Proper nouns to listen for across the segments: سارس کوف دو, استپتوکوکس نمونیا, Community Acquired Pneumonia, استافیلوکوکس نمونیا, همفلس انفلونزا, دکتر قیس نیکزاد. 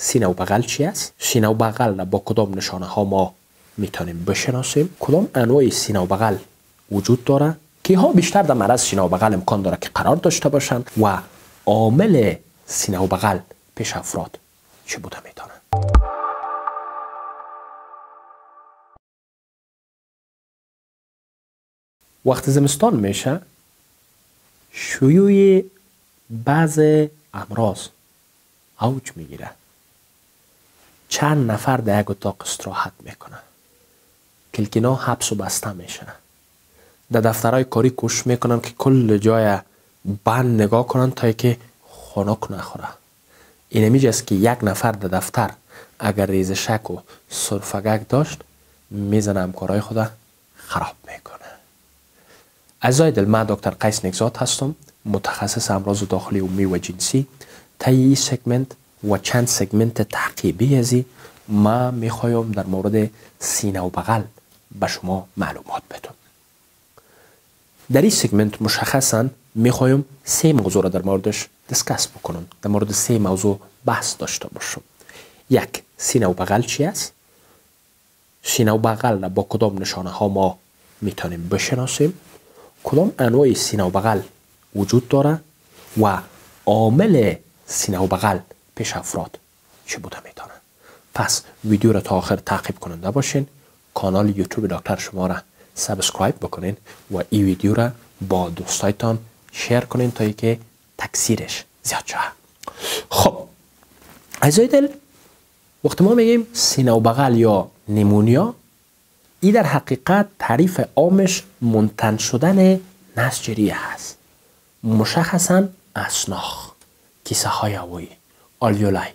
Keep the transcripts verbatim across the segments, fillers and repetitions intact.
سینه و بغل چی است؟ سینه و بغل با کدام نشانه ها ما میتونیم بشناسیم؟ کدام انواع سینه و بغل وجود داره؟ که ها بیشتر در مرض سینه و بغل امکان داره که قرار داشته باشند و عامل سینه و بغل پیش افراد چه بوده میتونه؟ وقت زمستان میشه شیوع بعض امراض اوج میگیره. چند نفر در یک اتاق استراحت میکنه، کلکینا حبس و بسته میشه، در دفترهای کاری کوشش میکنن که کل جای بند نگاه کنن تا که خنک نخوره. این اینمیجاست که یک نفر در دفتر اگر ریزشک و سرفگک داشت میزنه همکارای خود خراب میکنه. اعضای دل، من دکتر قیس نیکزاد هستم، متخصص امراض داخلی عمومی و جنسی. طی سگمنت و چند سگمنت تعقیبی ازی ما میخوایم در مورد سینه و بغل به شما معلومات بدم. در این سگمنت مشخصا میخوایم سه موضوع را در موردش دسکس بکنم، در مورد سه موضوع بحث داشته باشم. یک، سینه و بغل چی است؟ سینه و بغل را با کدام نشانه ها ما میتونیم بشناسیم؟ کدام انواع سینه و بغل وجود داره و عامل سینه و بغل پیش افراد چه بوده میتونه؟ پس ویدیو را تا آخر تعقیب کننده باشین، کانال یوتیوب دکتر شما را سابسکرایب بکنین و این ویدیو را با دوستایتان شیر کنین تا اینکه تکثیرش زیاد شه. خب اعضای دل، وقتی ما میگیم سینه و بغل یا نیمونیا، این در حقیقت تعریف عامش منتن شدن نسجریه هست، مشخصا اسناخ، کیسه های هوایی، آلیولای،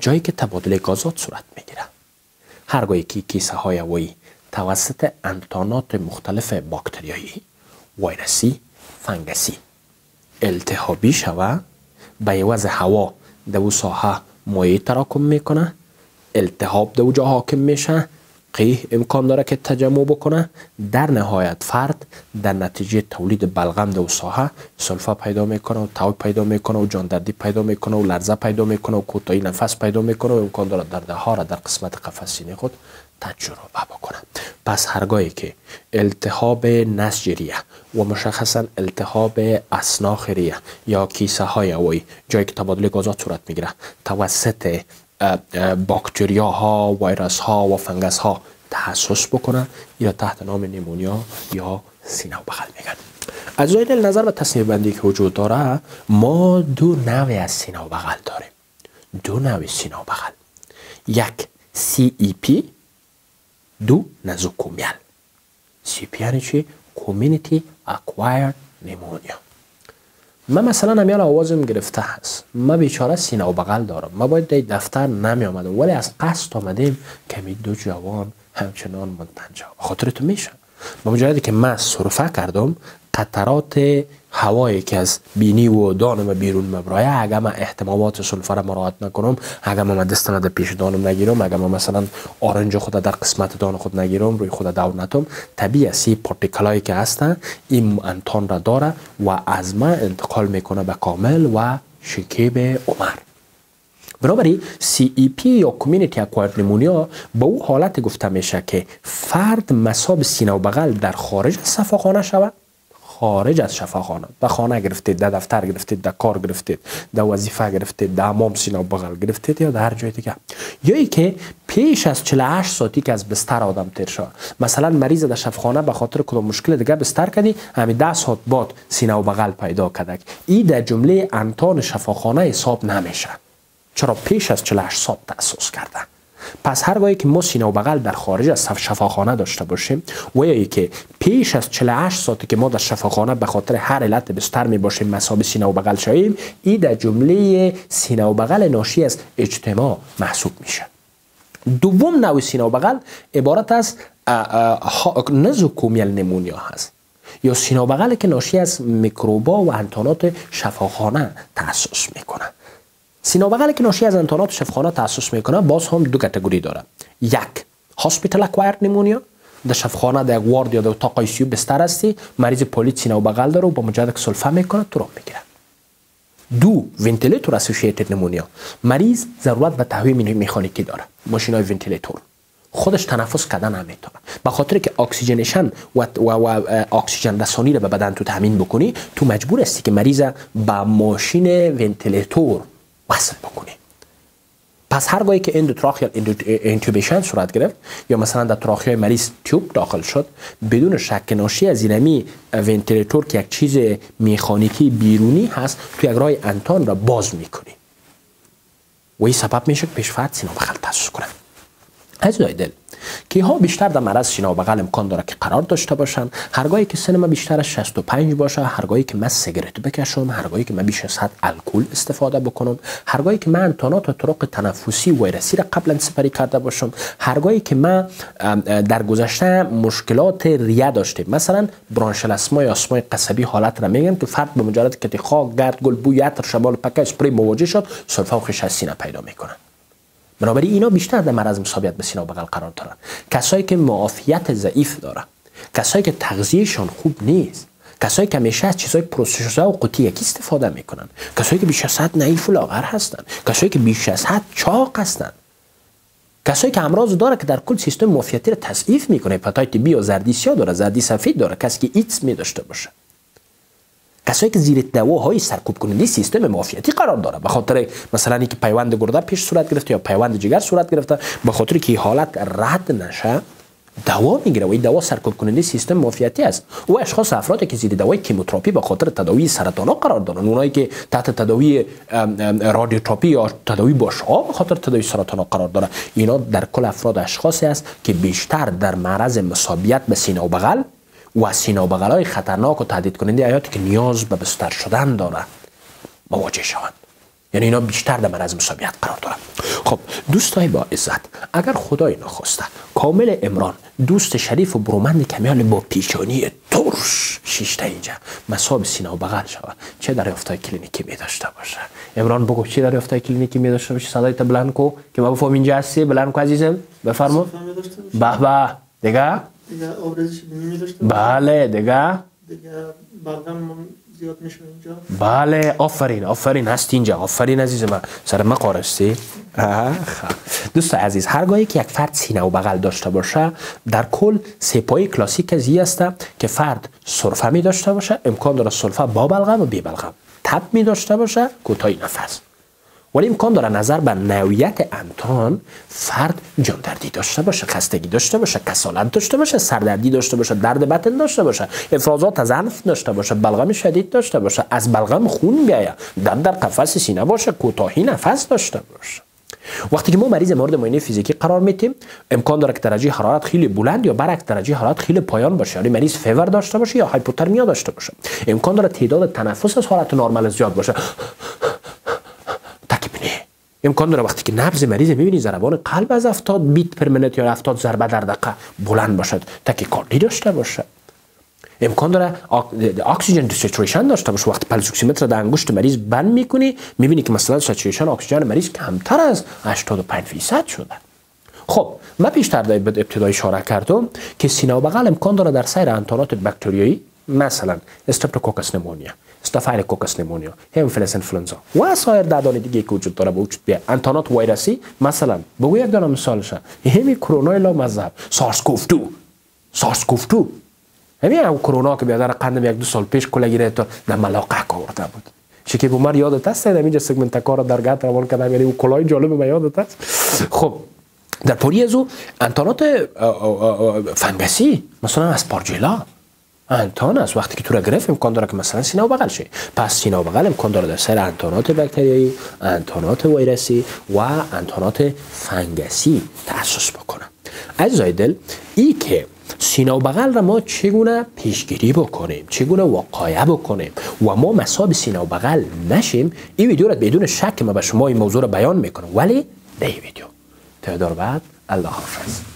جایی که تبادل گازات صورت میگیره. هرگاهی که کیسه های هوایی توسط انتانات مختلف باکتریایی، ویروسی، فنگسی التهابی شوه، به عوض هوا در او ساحه مایع تراکم میکنه، التهاب در اونجا حاکم میشه، قیح امکان داره که تجمع بکنه، در نهایت فرد در نتیجه تولید بلغم در ساحه سلفه پیدا میکنه و تاو پیدا میکنه و جاندردی پیدا میکنه و لرزه پیدا میکنه و کوتاهی نفس پیدا میکنه و امکان داره درد ها را در قسمت قفسینی خود تجربه بکنه. پس هرگاهی که التهاب نسجریه و مشخصا التهاب اسناخریه یا کیسه های هوایی، جایی که تبادل گازات صورت میگیره، توسط باکتریا ها، ویروس ها و فنگس ها تحسس بکنن، یا تحت نام نیمونیا یا سینه و بغل میگن. از زاویه نظر و تصنیف بندی که وجود داره، ما دو نوع از سینه و بغل داریم. دو نوع سینه و بغل، یک سی ای پی، دو نزوکومیال. سی ای پی یعنی چی؟ Community Acquired Pneumonia. من مثلا امیال آوازم گرفته هست، من بیچاره سینه و بغل دارم، من باید در دفتر نمی آمدم ولی از قصد آمدیم کمی دو جوان همچنان منتنجا. خاطرتون میشه با مجرد که من سرفه کردم، قطرات هوایی که از بینی و دانم بیرون مبرایه، اگر من احتمامات سلفه را مراعات نکنم، اگر من دستم در پیش دانم نگیرم، اگر من مثلا آرنج خود در قسمت دان خود نگیرم، روی خود دور نتم، طبیعی است پارتیکلایی که هستن این انتان را داره و از من انتقال میکنه به کامل و شکیب عمر. بنابراین سی ای پی یا Community Acquired Pneumonia با او حالت گفته میشه که فرد مصاب سینه و بغل در خارج از شفاخانه شود، خارج از شفاخانه، در خانه گرفتید، در دفتر گرفتید، در کار گرفتید، در وظیفه گرفتید، در حمام سینه و بغل گرفتید یا در هر جای دیگه، یا ای که پیش از چهل و هشت ساعتی که از بستر آدم تیر شد، مثلا مریض در شفاخانه به خاطر کدام مشکل دیگه بستر کردی، همین ده ساعت بعد سینه و بغل پیدا کرد، این در جمله انتان شفاخانه حساب نمیشه، چرا پیش از چهل و هشت ساعت تأسس کرده. پس هرگاهی که ما سینه و بغل در خارج از شفاخانه داشته باشیم و یا که پیش از چهل و هشت ساعتی که ما در شفاخانه به خاطر هر علت بستر می باشیم مصاب سینه و بغل شویم، این در جمله سینه و بغل ناشی از اجتماع محسوب میشه. دوم نوع سینه و بغل عبارت از نزوکومیال نیمونیا هست یا سینه و بغل که ناشی از میکروبا و انتانات شفاخانه تأسس میکنه. سینه و بغل که ناشی از انتانات شفاخانه تأسس میکنه باز هم دو کاتگوری داره. یک، هاسپیتال اکوایرد نیمونیا، در شفاخانه در وارد یا در اتاق آی سی یو بستر هستی، مریض پولیت سینه و بغل داره و با مجرد که سلفه میکنه تراب میگیره. دو ونتیلاتور اسوسییتد نمونیا. مریض ضرورت به تهویه مکانیکی داره. ماشینای ونتیلاتور خودش تنفس کردن نمیتونه. به خاطر که اکسیژنشن و و اکسیژن رسانی رو به بدن تو تامین بکنی، تو مجبور هستی که مریض با ماشین ونتیلاتور وصل بکنی. پس هرگاهی که اندوتراخیال انتوبیشن صورت گرفت یا مثلا در تراخیای مریض تیوب داخل شد، بدون شک ناشی از اینمی ونتیلاتور که یک چیز مکانیکی بیرونی هست تو یک راه انتان را باز میکنی و این سبب میشه که پیش فرد سینا بغل تاسیس کنه. عزیزای دل که ها بیشتر در مرض سینا بغل امکان داره که قرار داشته باشن. هرگاهی که سن من بیشتر از شصت و پنج باشه، هرگاهی که من سیگارت بکشم، هرگاهی که من بیش از حد الکل استفاده بکنم، هرگاهی که من انتانات و طرق تنفسی ویروسی را قبلا سپری کرده باشم، هرگاهی که من در گذشته مشکلات ریه داشته، مثلا برانشل اسما یا اسمای قصبی حالت را میگم که فرد به مجرد کتی خاک، گرد، گل، بو، عطر، شمال پک اسپری مواجه شد، سرفه و خشونت سینه پیدا میکنه. بنابراین اینا بیشتر در مرض مصابیت به سینه و بغل قرار دارن. کسایی که معافیت ضعیف دارن، کسایی که تغذیهشان خوب نیست، کسایی که همیشه از چیزای پروسس شده و قوطی یکی استفاده میکنن، کسایی که بیش از حد نحیف و لاغر هستن، کسایی که بیش از حد چاق هستن، کسایی که امراض داره که در کل سیستم معافیتی رو تضعیف میکنه. هپاتایت بی یا زردی سیاه داره، زردی سفید داره، کسی که ایدز می داشته باشه، کسایی که زیر دواهای سرکوب کننده سیستم معافیتی قرار داره، به خاطر مثلا اینکه پیوند گرده پیش صورت گرفته یا پیوند جگر صورت گرفته، به خاطر که حالت رد نشه دوا میگیره و این دوا سرکوب کننده سیستم معافیتی است. و اشخاص افرادی که زیر دوای کیموتراپی به خاطر تداوی سرطانا قرار دارن، اونایی که تحت تداوی رادیوتراپی یا تداوی با شعاع به خاطر تداوی سرطانا قرار داره، اینا در کل افراد اشخاصی است که بیشتر در معرض مصابیت به سینه و بغل و سینه و بغل‌های خطرناک و تهدید کننده حیاتی که نیاز به بستر شدن دارند مواجه شوند. یعنی اینا بیشتر در مرز مصابیت قرار دارند. خب دوستای با عزت، اگر خدای نخواسته کامل عمران دوست شریف و برومند کمیال با پیشانی ترش شیشته اینجا مصاب سینه و بغل شود، چه دریافت‌های کلینیکی می داشته باشه؟ عمران بگو چه دریافت‌های کلینیکی می داشته باشه؟ صدای تا بلند کو که ما بفهم اینجا هستی. بلند کو عزیزم، بفرما. به به دیگه دیگه آبریزش بینی داشته. بله دیگه دیگه بغلم زیاد میشه اینجا. بله آفرین آفرین هست اینجا. آفرین عزیز من، سر من قارستی. دوست عزیز، هرگاهی که یک فرد سینه و بغل داشته باشه، در کل سه پای کلاسیک از این است که فرد سرفه می داشته باشه، امکان داره سرفه با بلغم و بی بلغم، تب می داشته باشه، کوتاهی نفس، ولی امکان داره نظر به نوعیت انتان فرد جاندردی داشته باشه، خستگی داشته باشه، کسالت داشته باشه، سردردی داشته باشه، درد بطن داشته باشه، افرازات از انف داشته باشه، بلغم شدید داشته باشه، از بلغم خون بیاید، درد در قفس سینه باشه، کوتاهی نفس داشته باشه. وقتی که ما مریض مورد معاینه فیزیکی قرار میدیم، امکان داره که درجه حرارت خیلی بلند یا برعکس درجه حرارت خیلی پایان باشه، یعنی مریض فیور داشته باشه یا هایپوترمیا داشته باشه. امکان داره تعداد تنفس از حالت نرمال زیاد باشه. امکان داره وقتی که نبض مریض میبینی ضربان قلب از هفتاد بیت پر منت یا هفتاد ضربه در دقیقه بلند باشد، تاکیکاردی داشته باشه. امکان داره اکسیژن سچوریشن داشته باشه. وقتی پلس اکسیمتر در انگشت مریض بند میکنی، میبینی که مثلا سچوریشن اکسیژن مریض کمتر از هشتاد و پنج درصد شده. خب من پیشتر در ابتدای اشاره کردم که سینه و بغل امکان داره در سیر انتانات بکتریایی، مثلا استپتوکوکس نمونیا، استافیلوکوکس نمونیا، همفلس انفلونزا و سایر ددان دیگه که وجود داره وجود بیاد. انتانات ویروسی مثلا بگو یک دانه مثالش همین کرونا لا مذهب، سارس کوف دو، سارس کوف دو همین او کرونا که بیادر قندم یک دو سال پیش کلگیرت در ملاقه آورده بود. چه که عمر یادت هست در اینجا سگمنت کار در گات روان کردم، یعنی اون کلای جالب ما یادت هست. خب در پوری از او انتانات فنگسی مثلا اسپارجیلا انتان است، وقتی که تو را گرفت امکان داره که مثلا سینه و بغل شه. پس سینه و بغل امکان داره در سر انتانات بکتریایی، انتانات ویروسی و انتانات فنگسی تأسس بکنه. عزیزای دل، ای که سینه و بغل را ما چگونه پیشگیری بکنیم، چگونه وقایه بکنیم و ما مصاب سینه و بغل نشیم، این ویدیو را بدون شک ما به شما این موضوع را بیان میکنم، ولی نه ویدیو تعداد بعد. الله حافظ.